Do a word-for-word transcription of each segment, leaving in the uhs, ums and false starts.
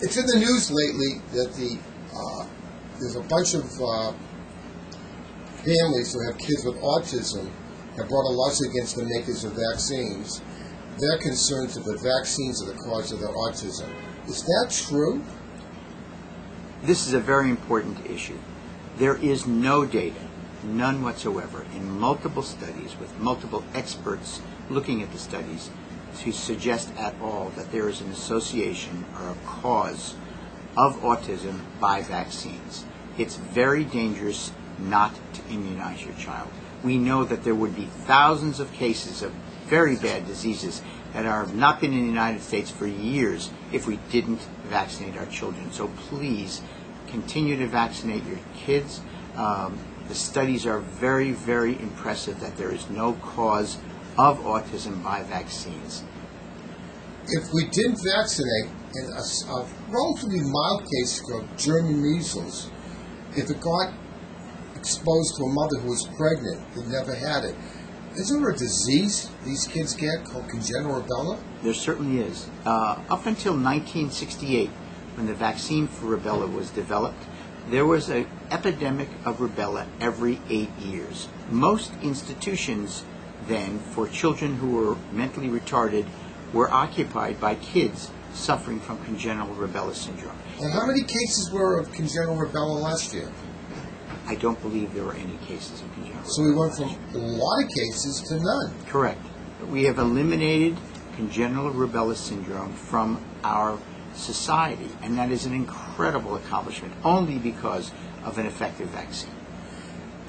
It's in the news lately that the uh, there's a bunch of uh, families who have kids with autism have brought a lawsuit against the makers of vaccines. They're concerned that the vaccines are the cause of their autism. Is that true? This is a very important issue. There is no data, none whatsoever, in multiple studies with multiple experts looking at the studies to suggest at all that there is an association or a cause of autism by vaccines. It's very dangerous not to immunize your child. We know that there would be thousands of cases of very bad diseases that have not been in the United States for years if we didn't vaccinate our children. So please continue to vaccinate your kids. Um, the studies are very, very impressive that there is no cause of autism by vaccines. If we didn't vaccinate, in a, a relatively mild case of German measles, if it got exposed to a mother who was pregnant, who never had it, is there a disease these kids get called congenital rubella? There certainly is. Uh, up until nineteen sixty-eight, when the vaccine for rubella was developed, there was an epidemic of rubella every eight years. Most institutions then for children who were mentally retarded were occupied by kids suffering from congenital rubella syndrome. And how many cases were of congenital rubella last year? I don't believe there were any cases of congenital rubella. So we went from a lot of cases to none. Correct. We have eliminated congenital rubella syndrome from our society, and that is an incredible accomplishment only because of an effective vaccine.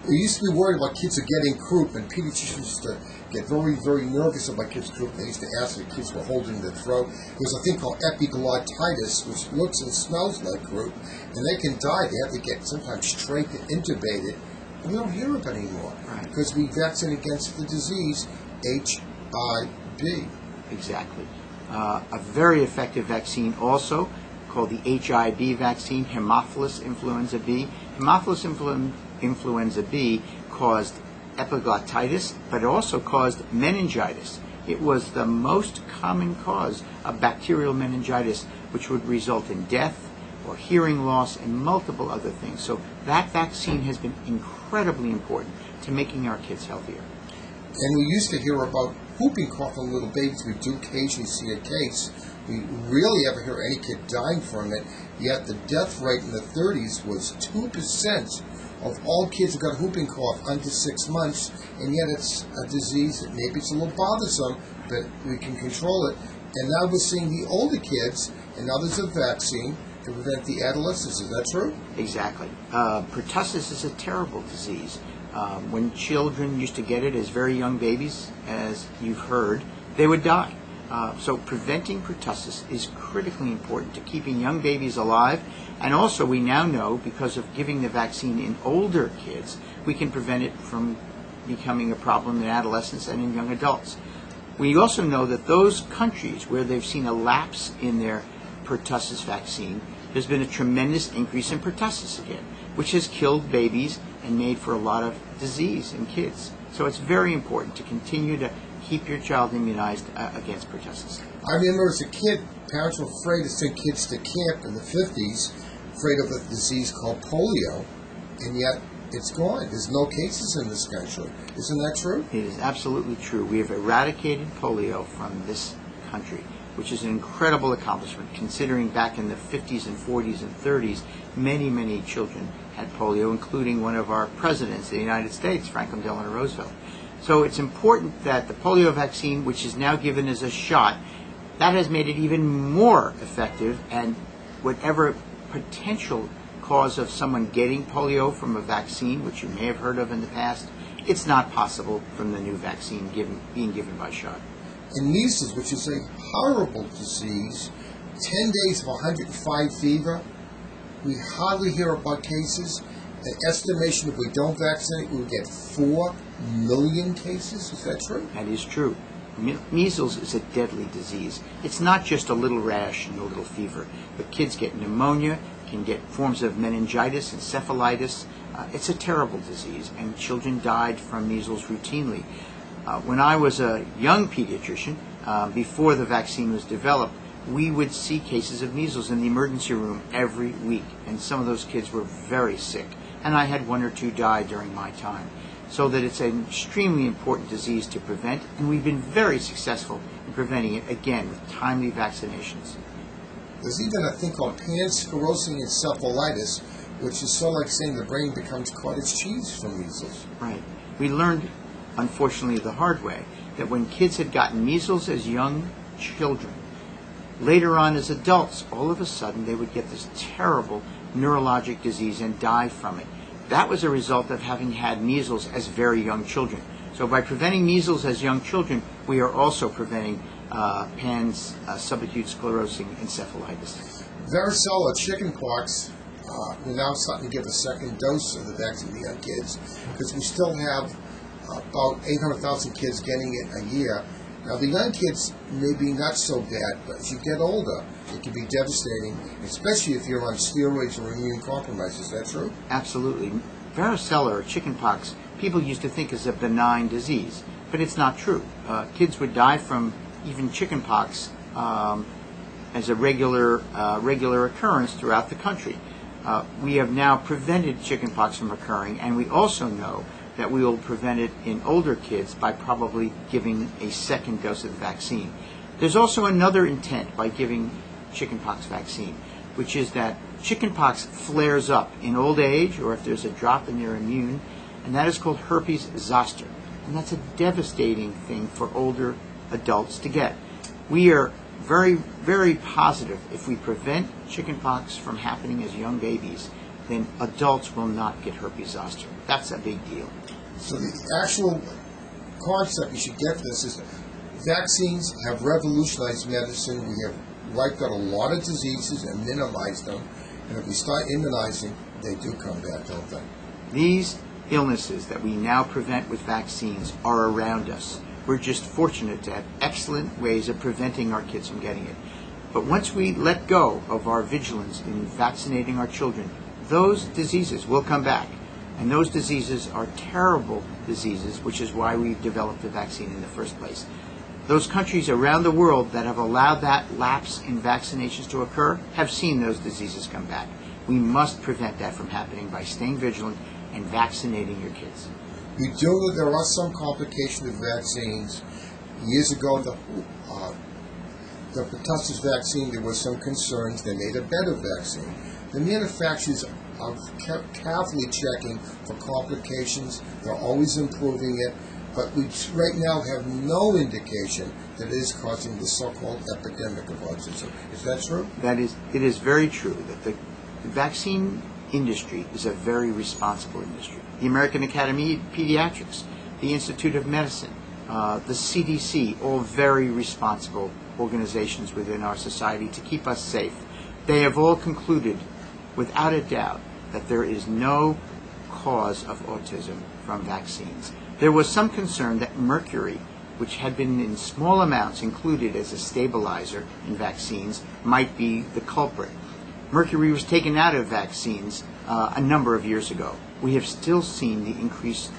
We used to be worried about kids are getting croup, and pediatricians used to get very, very nervous about kids' croup. They used to ask if kids were holding their throat. There's a thing called epiglottitis, which looks and smells like croup, and they can die. They have to get sometimes straight and intubated. We don't hear it anymore right. because we vaccinate against the disease H I V. Exactly. Uh, a very effective vaccine also called the H I B vaccine, Haemophilus influenzae B. Haemophilus influenzae Influenza B caused epiglottitis, but it also caused meningitis. It was the most common cause of bacterial meningitis, which would result in death or hearing loss and multiple other things. So that vaccine has been incredibly important to making our kids healthier. And we used to hear about whooping cough on little babies. We do occasionally see a case. We really ever hear any kid dying from it, yet the death rate in the thirties was two percent. Of all kids who got whooping cough under six months, and yet it's a disease that maybe it's a little bothersome, but we can control it. And now we're seeing the older kids, and now there's a vaccine to prevent the adolescents. Is that true? Exactly. Uh, pertussis is a terrible disease. Um, when children used to get it as very young babies, as you've heard, they would die. Uh, so preventing pertussis is critically important to keeping young babies alive, and also we now know because of giving the vaccine in older kids, we can prevent it from becoming a problem in adolescents and in young adults. We also know that those countries where they've seen a lapse in their pertussis vaccine, there's been a tremendous increase in pertussis again, which has killed babies and made for a lot of disease in kids. So it's very important to continue to keep your child immunized uh, against pertussis. I remember as a kid, parents were afraid to send kids to camp in the fifties, afraid of a disease called polio, and yet it's gone. There's no cases in this country. Isn't that true? It is absolutely true. We have eradicated polio from this country, which is an incredible accomplishment, considering back in the fifties and forties and thirties, many, many children had polio, including one of our presidents of the United States, Franklin Delano Roosevelt. So it's important that the polio vaccine, which is now given as a shot, that has made it even more effective, and whatever potential cause of someone getting polio from a vaccine, which you may have heard of in the past, it's not possible from the new vaccine given, being given by shot. And measles, which is a horrible disease, ten days of one hundred five fever, we hardly hear about cases. An estimation if we don't vaccinate, we would get four million cases. Is that true? That is true. Me measles is a deadly disease. It's not just a little rash and a little fever. But kids get pneumonia, can get forms of meningitis, encephalitis. Uh, it's a terrible disease, and children died from measles routinely. Uh, when I was a young pediatrician, uh, before the vaccine was developed, we would see cases of measles in the emergency room every week, and some of those kids were very sick. And I had one or two die during my time. So that it's an extremely important disease to prevent, and we've been very successful in preventing it, again, with timely vaccinations. There's even a thing called PANS, sclerosing encephalitis, which is sort of like saying the brain becomes cottage cheese from measles. Right. We learned, unfortunately, the hard way, that when kids had gotten measles as young children, later on as adults, all of a sudden they would get this terrible neurologic disease and die from it. That was a result of having had measles as very young children. So by preventing measles as young children, we are also preventing uh, PANS, uh, subacute sclerosing encephalitis. Varicella, chickenpox, uh, we're now starting to give a second dose of the vaccine to young kids, because we still have about eight hundred thousand kids getting it a year. Now, the young kids may be not so bad, but as you get older, it can be devastating, especially if you're on steroids or immune compromise. Is that true? Absolutely. Varicella or chickenpox, people used to think is a benign disease, but it's not true. Uh, kids would die from even chickenpox um, as a regular, uh, regular occurrence throughout the country. Uh, we have now prevented chickenpox from occurring, and we also know that we will prevent it in older kids by probably giving a second dose of the vaccine. There's also another intent by giving chickenpox vaccine, which is that chickenpox flares up in old age or if there's a drop in their immune, and that is called herpes zoster. And that's a devastating thing for older adults to get. We are very, very positive if we prevent chickenpox from happening as young babies, then adults will not get herpes zoster. That's a big deal. So the actual concept you should get for this is vaccines have revolutionized medicine. We have wiped out a lot of diseases and minimized them. And if we start immunizing, they do come back, don't they? These illnesses that we now prevent with vaccines are around us. We're just fortunate to have excellent ways of preventing our kids from getting it. But once we let go of our vigilance in vaccinating our children, those diseases will come back. And those diseases are terrible diseases, which is why we developed the vaccine in the first place. Those countries around the world that have allowed that lapse in vaccinations to occur have seen those diseases come back. We must prevent that from happening by staying vigilant and vaccinating your kids. We do know there are some complications of vaccines. Years ago, the, uh, the pertussis vaccine, there were some concerns. They made a better vaccine. The manufacturers are carefully checking for complications. They're always improving it. But we right now have no indication that it is causing the so-called epidemic of autism. Is that true? That is, it is very true that the, the vaccine industry is a very responsible industry. The American Academy of Pediatrics, the Institute of Medicine, uh, the C D C, all very responsible organizations within our society to keep us safe. They have all concluded, without a doubt, that there is no cause of autism from vaccines. There was some concern that mercury, which had been in small amounts included as a stabilizer in vaccines, might be the culprit. Mercury was taken out of vaccines uh, a number of years ago. We have still seen the increased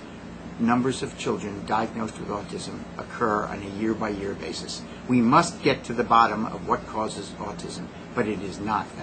numbers of children diagnosed with autism occur on a year-by-year basis. We must get to the bottom of what causes autism, but it is not vaccine.